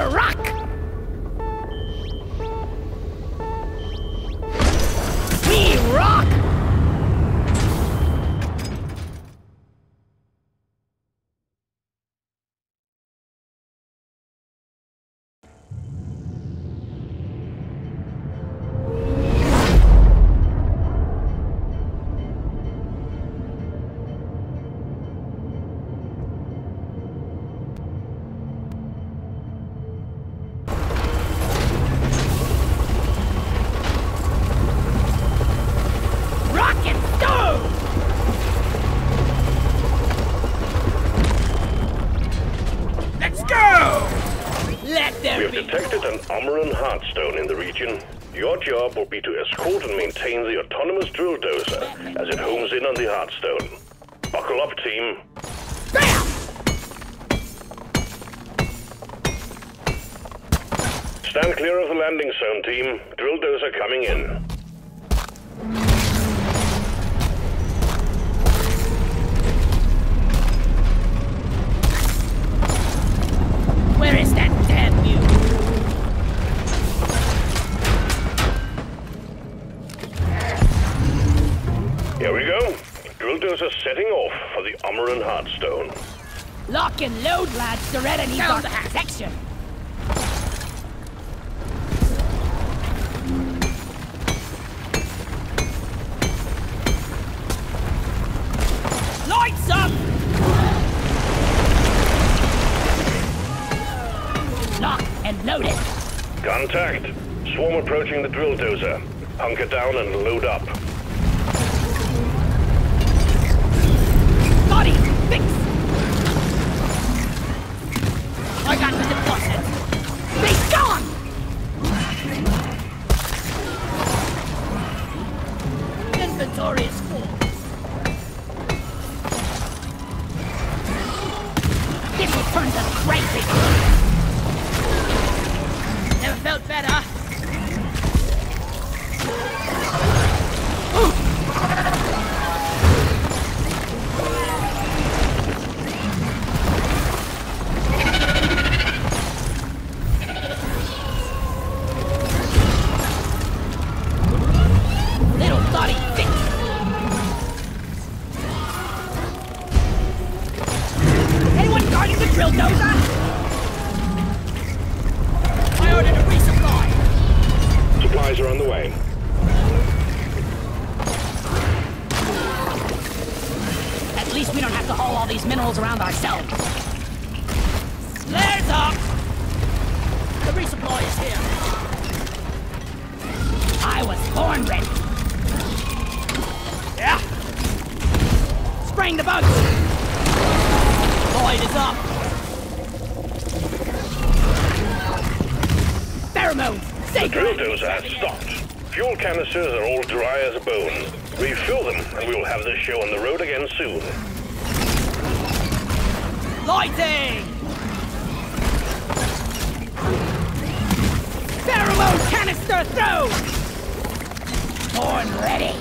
a rock! We rock! Omoran Heartstone in the region. Your job will be to escort and maintain the autonomous drill dozer as it homes in on the Heartstone. Buckle up, team. Bam! Stand clear of the landing zone, team. Drill dozer coming in. Where is that damn you? Here we go. Drill dozer setting off for the Omoran Heartstone. Lock and load, lads. Doretta needs our protection. Lights up! Lock and load it. Contact. Swarm approaching the drill dozer. Hunker down and load up. Fix. I got the deposit. Be gone! Inventory is full. This will turn to crazy. Never felt better. The drill dozer has stopped. Fuel canisters are all dry as a bone. Refill them, and we will have this show on the road again soon. Lighting! Pheromone canister thrown! Born ready!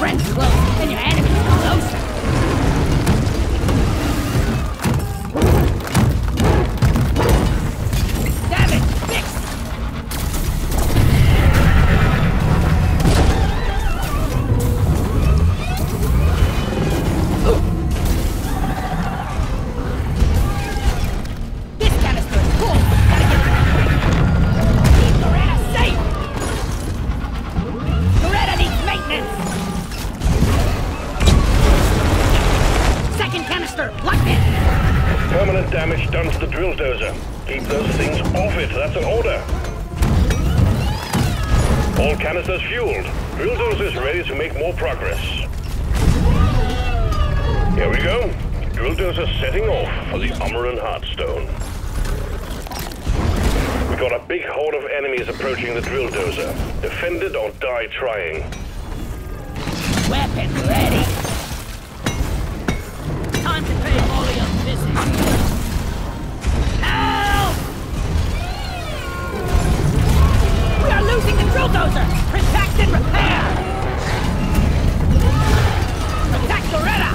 friends close and your enemies closer. Damage done to the drill dozer. Keep those things off it, that's an order. All canisters fueled. Drill dozer is ready to make more progress. Here we go. Drill dozer setting off for the Omoran Heartstone. We got a big horde of enemies approaching the drill dozer. Defend it or die trying. Weapon ready. Time to pay all of your visits. Using the drill dozer! Protect and repair! Protect Doretta!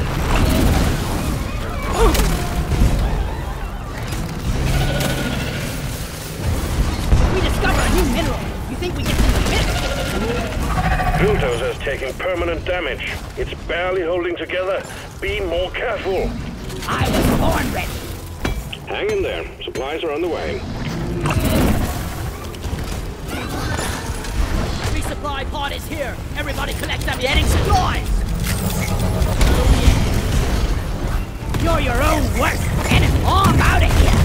We discover a new mineral. You think we get to the pit? Drill dozer's taking permanent damage. It's barely holding together. Be more careful. I was born ready. Hang in there. Supplies are on the way. Supply pod is here. Everybody collect them getting supplies. You're your own worst enemy. I'm out of here.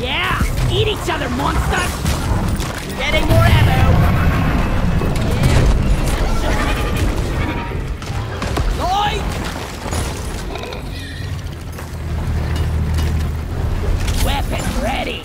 Yeah, eat each other, monsters. Getting more ammo. Yeah. Weapon ready.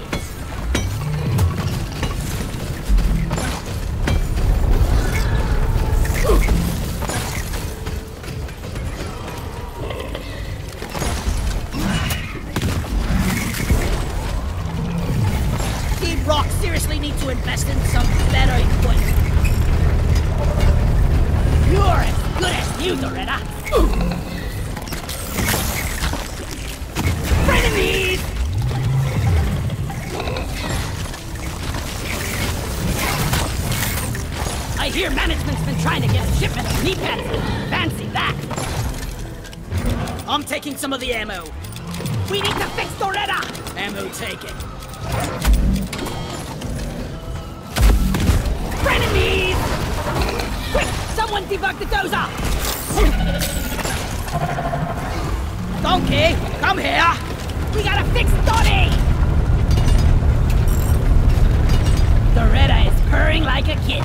I hear management's been trying to get a shipment of knee pads. Fancy that! I'm taking some of the ammo. We need to fix Doretta! Ammo taken. Frenemies! Quick! Someone debug the dozer! Donkey, come here! We gotta fix Donnie! Doretta is purring like a kid.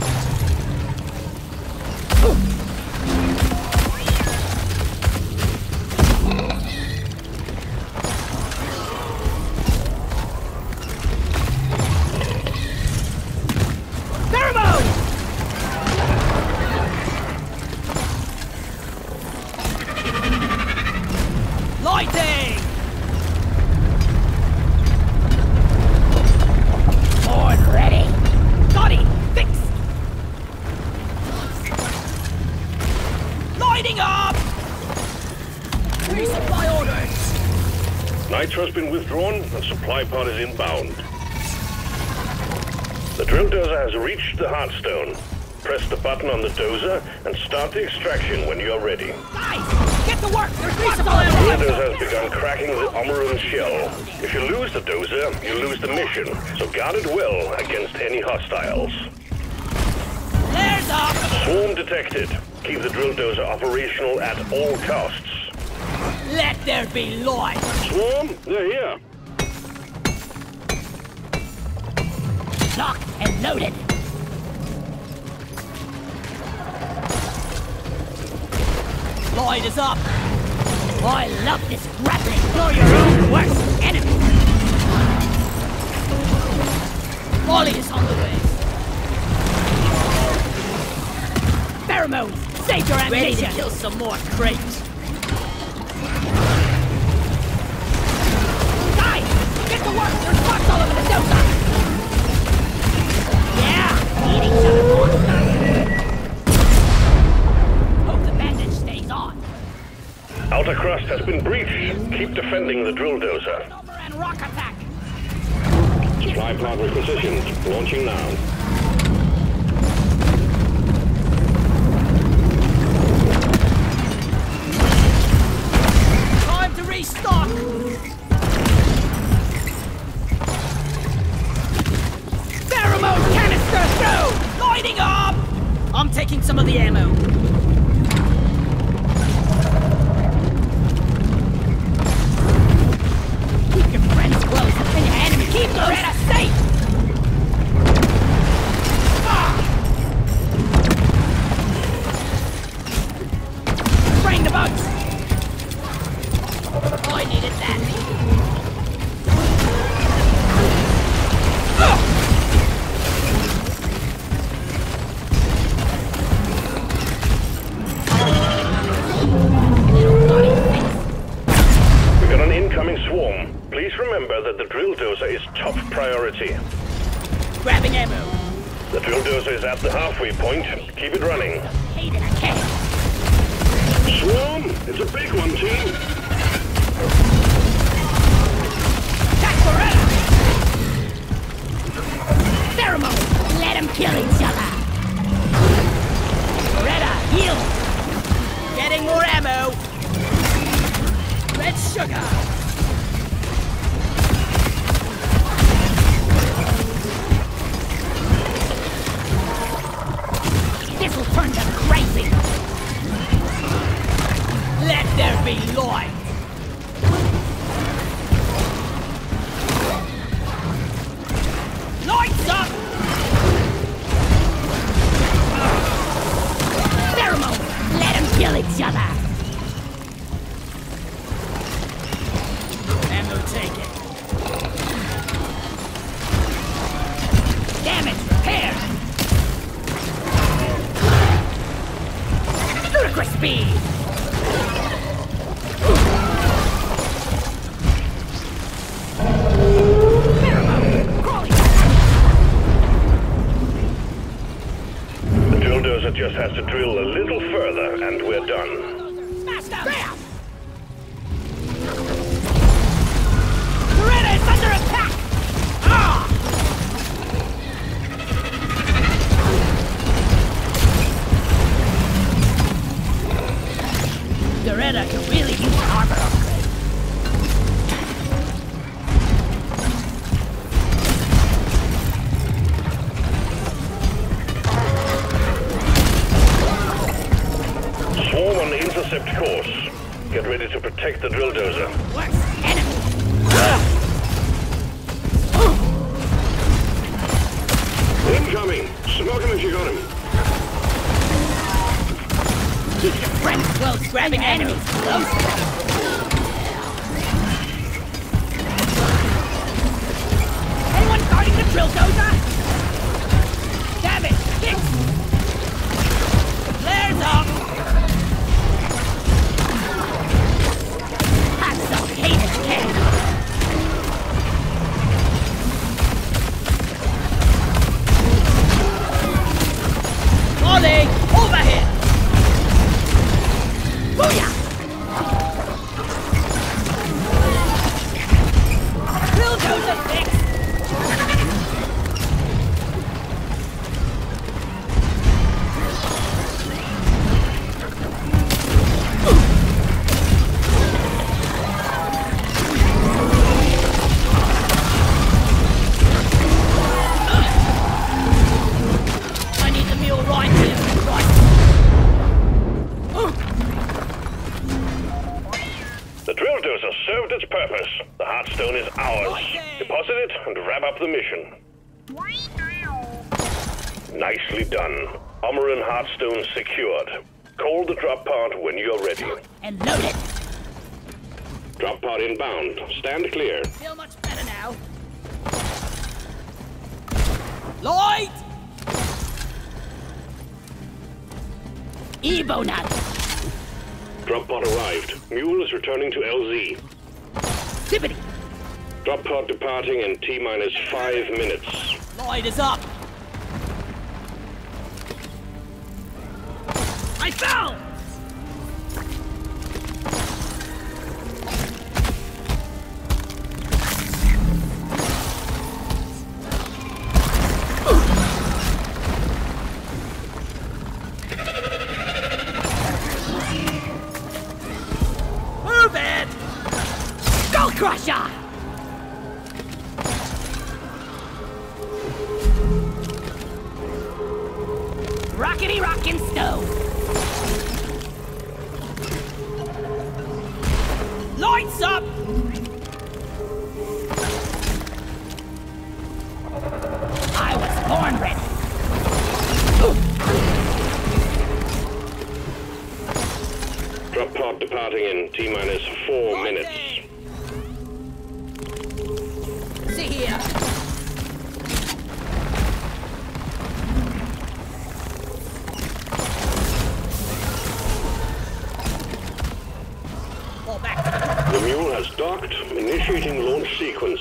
Nitro's been withdrawn and supply pod is inbound. The drill dozer has reached the Heartstone. Press the button on the dozer and start the extraction when you're ready. Guys, get to work! There's more supply. The drill dozer has begun cracking the Omeroon shell. If you lose the dozer, you lose the mission. So guard it well against any hostiles. There's a swarm detected. Keep the drill dozer operational at all costs. Let there be light! Swarm, they're here. Locked and loaded. Light is up. I love this grappling. You're your own worst enemy. Molly is on the way. Pheromones, save your ammunition. Ready to kill some more crates. Get to work! There's bugs all over the dozer! Yeah! Keep defending the drill dozer. Omoran rock attack! Supply pod requisitioned. Launching now. Taking some of the ammo. Keep your friends close and your enemy. Keep Doretta safe! Ah! Bring the boats! Oh, I needed that. Ah! That the drill dozer is top priority. Grabbing ammo. The drill dozer is at the halfway point. Keep it running. Swarm! It's a big one, team. Attack Doretta! Pheromone! Let them kill each other! Doretta, heal! Getting more ammo! Red sugar! Turned them crazy! Let there be light! Lights up! Pheromone! Let them kill each other! And they'll take it! Damage repaired! Crispy! Pheromone! Crawling! The drill dozer just has to drill a little further and we're done. Master! Grab! Doretta is under attack! Ah! Doretta can really use an armor upgrade. Swarm on the intercept course. Get ready to protect the drill dozer. What's enemy? Incoming! Smoke him if you got him. Keep your friends close, grabbing enemies close. Anyone guarding the drill dozer? Damage, fix! Flares up! That's some hated kid! Molly, over here! Booyah! Drill dozer fixed! I need the meal right here, right? Served its purpose. The Heartstone is ours. Deposit it and wrap up the mission. Nicely done. Omoran Heartstone secured. Call the drop pod when you're ready. And load it. Drop pod inbound. Stand clear. Feel much better now. Light! Evo nuts. Drop pod arrived. Mule is returning to LZ. Tippity! Drop pod departing in T-minus 5 minutes. Lloyd is up! I fell! rockety rockin' stone. Lights up! I was born ready. Ooh. Drop pod departing in T-minus 4 minutes. Initiating launch sequence.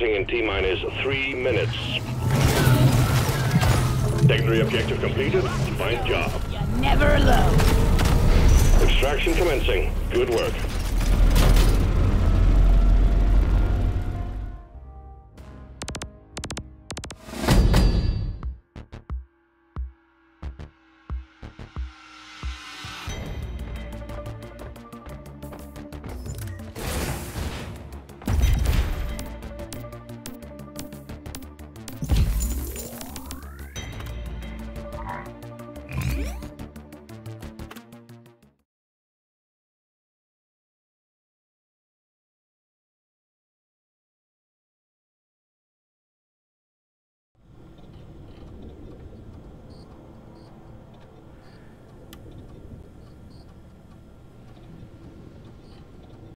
In T-minus 3 minutes. Secondary objective completed. Fine job. You're never alone. Extraction commencing. Good work.